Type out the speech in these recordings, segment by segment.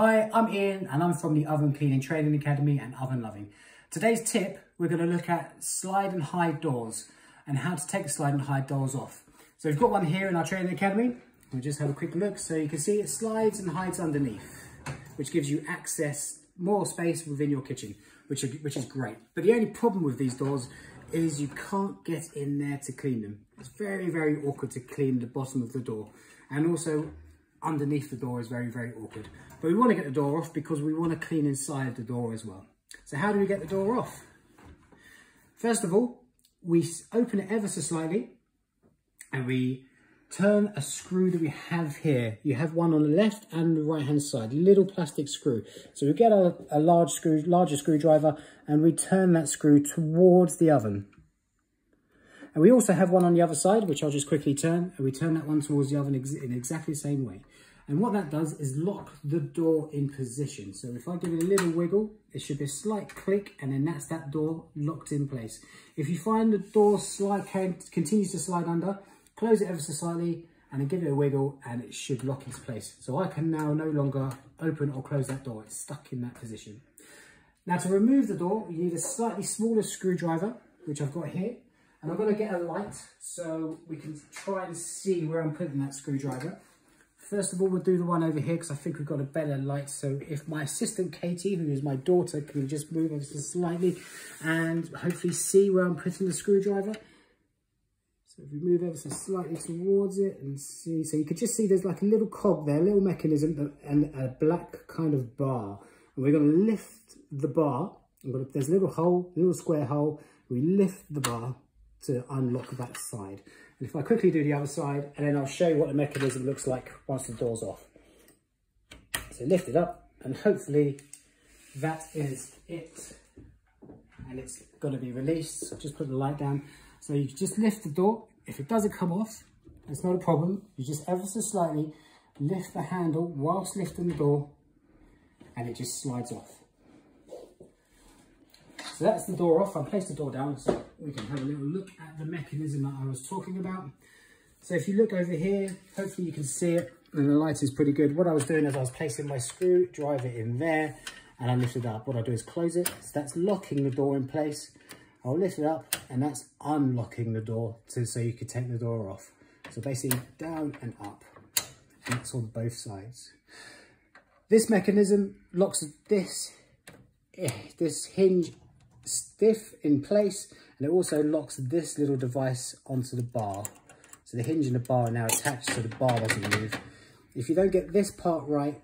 Hi, I'm Ian and I'm from the Oven Cleaning Training Academy and Oven Loving. Today's tip, we're going to look at slide and hide doors and how to take slide and hide doors off. So we've got one here in our training academy. We'll just have a quick look so you can see it slides and hides underneath, which gives you access, more space within your kitchen, which is great. But the only problem with these doors is you can't get in there to clean them. It's very, very awkward to clean the bottom of the door, and also underneath the door is very, very awkward. But we want to get the door off because we want to clean inside the door as well. So how do we get the door off? First of all, we open it ever so slightly and we turn a screw that we have here. You have one on the left and the right hand side, a little plastic screw. So we get a larger screwdriver and we turn that screw towards the oven. And we also have one on the other side, which I'll just quickly turn, and we turn that one towards the oven in exactly the same way. And what that does is lock the door in position. So if I give it a little wiggle, it should be a slight click, and then that's that door locked in place. If you find the door continues to slide under, close it ever so slightly, and then give it a wiggle, and it should lock into place. So I can now no longer open or close that door. It's stuck in that position. Now to remove the door, you need a slightly smaller screwdriver, which I've got here. And I'm going to get a light so we can try and see where I'm putting that screwdriver. First of all, we'll do the one over here because I think we've got a better light. So if my assistant Katie, who is my daughter, can just move ever so slightly and hopefully see where I'm putting the screwdriver. So if we move ever so slightly towards it and see. So you can just see there's like a little cog there, a little mechanism and a black kind of bar. And we're going to lift the bar. There's a little hole, a little square hole. We lift the bar to unlock that side. And if I quickly do the other side, and then I'll show you what the mechanism looks like once the door's off. So lift it up, and hopefully that is it. And it's got to be released. So just put the light down. So you just lift the door. If it doesn't come off, it's not a problem. You just ever so slightly lift the handle whilst lifting the door, and it just slides off. So that's the door off. I placed the door down so we can have a little look at the mechanism that I was talking about. So if you look over here, hopefully you can see it, and the light is pretty good. What I was doing is I was placing my screwdriver in there and I lifted it up. What I do is close it. So that's locking the door in place. I'll lift it up and that's unlocking the door so you can take the door off. So basically down and up, and that's on both sides. This mechanism locks this hinge stiff in place, and it also locks this little device onto the bar. So the hinge and the bar are now attached so the bar doesn't move. If you don't get this part right,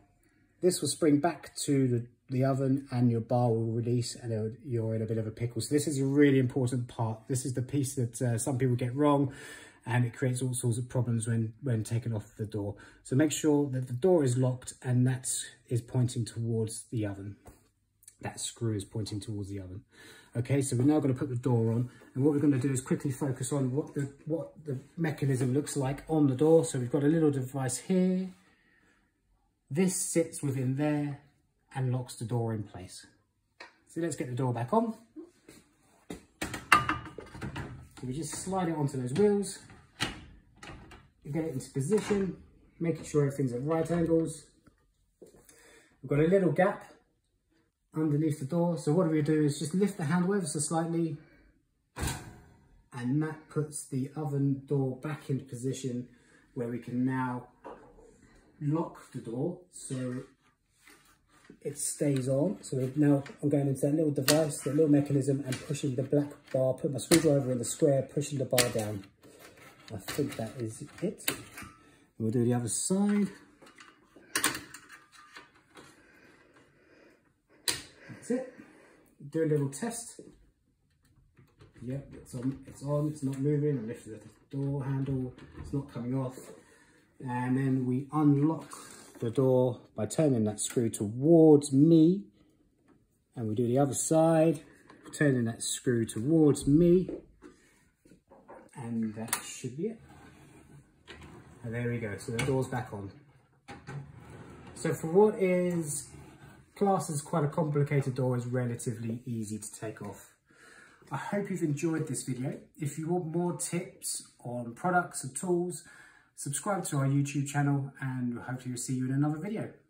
this will spring back to the oven and your bar will release and you're in a bit of a pickle. So this is a really important part. This is the piece that some people get wrong, and it creates all sorts of problems when taken off the door. So make sure that the door is locked and that is pointing towards the oven. That screw is pointing towards the oven. Okay, so we're now going to put the door on, and what we're going to do is quickly focus on what the mechanism looks like on the door. So we've got a little device here. This sits within there and locks the door in place. So let's get the door back on. So we just slide it onto those wheels. You get it into position, making sure everything's at right angles. We've got a little gap underneath the door, so what we do is just lift the handle ever so slightly, and that puts the oven door back into position where we can now lock the door so it stays on. So now I'm going into that little device, that little mechanism, and pushing the black bar, put my screwdriver in the square, pushing the bar down. I think that is it. We'll do the other side. That's it. Do a little test. Yep, it's on, it's not moving. I lifted the door handle, it's not coming off. And then we unlock the door by turning that screw towards me. And we do the other side, turning that screw towards me. And that should be it. And there we go, so the door's back on. So for what is class is quite a complicated door, is relatively easy to take off. I hope you've enjoyed this video. If you want more tips on products and tools, subscribe to our YouTube channel, and hopefully we'll see you in another video.